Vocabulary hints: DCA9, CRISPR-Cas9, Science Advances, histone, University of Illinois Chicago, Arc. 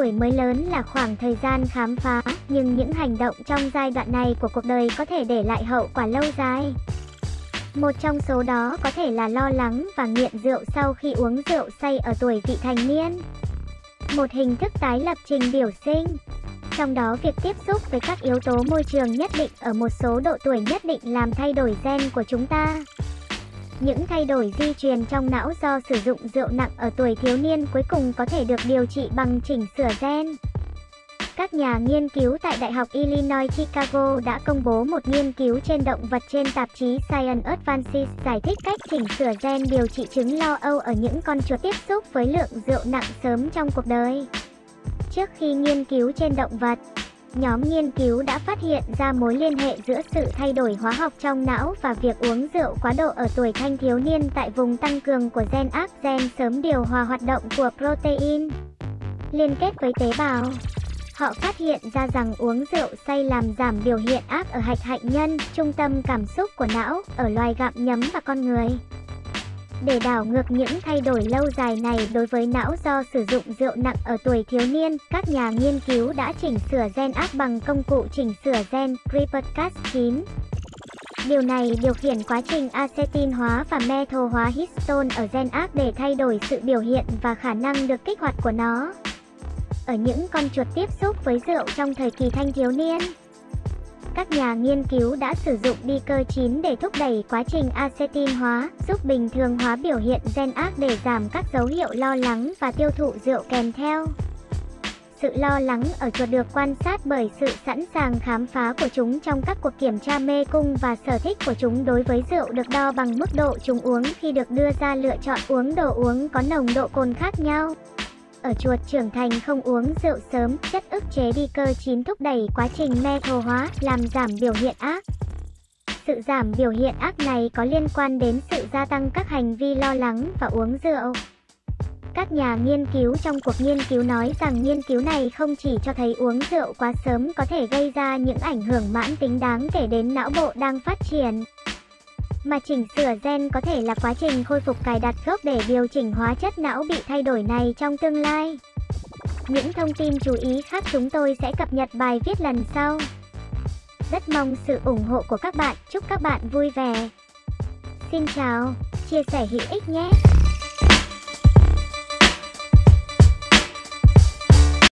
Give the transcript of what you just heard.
tuổi mới lớn là khoảng thời gian khám phá, nhưng những hành động trong giai đoạn này của cuộc đời có thể để lại hậu quả lâu dài. Một trong số đó có thể là lo lắng và nghiện rượu sau khi uống rượu say ở tuổi vị thành niên. Một hình thức tái lập trình biểu sinh, trong đó việc tiếp xúc với các yếu tố môi trường nhất định ở một số độ tuổi nhất định làm thay đổi gen của chúng ta. Những thay đổi di truyền trong não do sử dụng rượu nặng ở tuổi thiếu niên cuối cùng có thể được điều trị bằng chỉnh sửa gen. Các nhà nghiên cứu tại Đại học Illinois Chicago đã công bố một nghiên cứu trên động vật trên tạp chí Science Advances giải thích cách chỉnh sửa gen điều trị chứng lo âu ở những con chuột tiếp xúc với lượng rượu nặng sớm trong cuộc đời. Trước khi nghiên cứu trên động vật, nhóm nghiên cứu đã phát hiện ra mối liên hệ giữa sự thay đổi hóa học trong não và việc uống rượu quá độ ở tuổi thanh thiếu niên tại vùng tăng cường của gen Arc, gen sớm điều hòa hoạt động của protein liên kết với tế bào. Họ phát hiện ra rằng uống rượu say làm giảm biểu hiện Arc ở hạch hạnh nhân, trung tâm cảm xúc của não, ở loài gặm nhấm và con người. Để đảo ngược những thay đổi lâu dài này đối với não do sử dụng rượu nặng ở tuổi thiếu niên, các nhà nghiên cứu đã chỉnh sửa gen Arc bằng công cụ chỉnh sửa gen CRISPR-Cas9. Điều này điều khiển quá trình acetin hóa và methyl hóa histone ở gen Arc để thay đổi sự biểu hiện và khả năng được kích hoạt của nó ở những con chuột tiếp xúc với rượu trong thời kỳ thanh thiếu niên. Các nhà nghiên cứu đã sử dụng DCA9 để thúc đẩy quá trình acetin hóa, giúp bình thường hóa biểu hiện gen Arc để giảm các dấu hiệu lo lắng và tiêu thụ rượu kèm theo. Sự lo lắng ở chuột được quan sát bởi sự sẵn sàng khám phá của chúng trong các cuộc kiểm tra mê cung, và sở thích của chúng đối với rượu được đo bằng mức độ chúng uống khi được đưa ra lựa chọn uống đồ uống có nồng độ cồn khác nhau. Ở chuột trưởng thành không uống rượu sớm, chất ức chế DCA9 thúc đẩy quá trình methyl hóa, làm giảm biểu hiện Arc. Sự giảm biểu hiện Arc này có liên quan đến sự gia tăng các hành vi lo lắng và uống rượu. Các nhà nghiên cứu trong cuộc nghiên cứu nói rằng nghiên cứu này không chỉ cho thấy uống rượu quá sớm có thể gây ra những ảnh hưởng mãn tính đáng kể đến não bộ đang phát triển, mà chỉnh sửa gen có thể là quá trình khôi phục cài đặt gốc để điều chỉnh hóa chất não bị thay đổi này trong tương lai. Những thông tin chú ý khác chúng tôi sẽ cập nhật bài viết lần sau. Rất mong sự ủng hộ của các bạn, chúc các bạn vui vẻ. Xin chào, chia sẻ hữu ích nhé!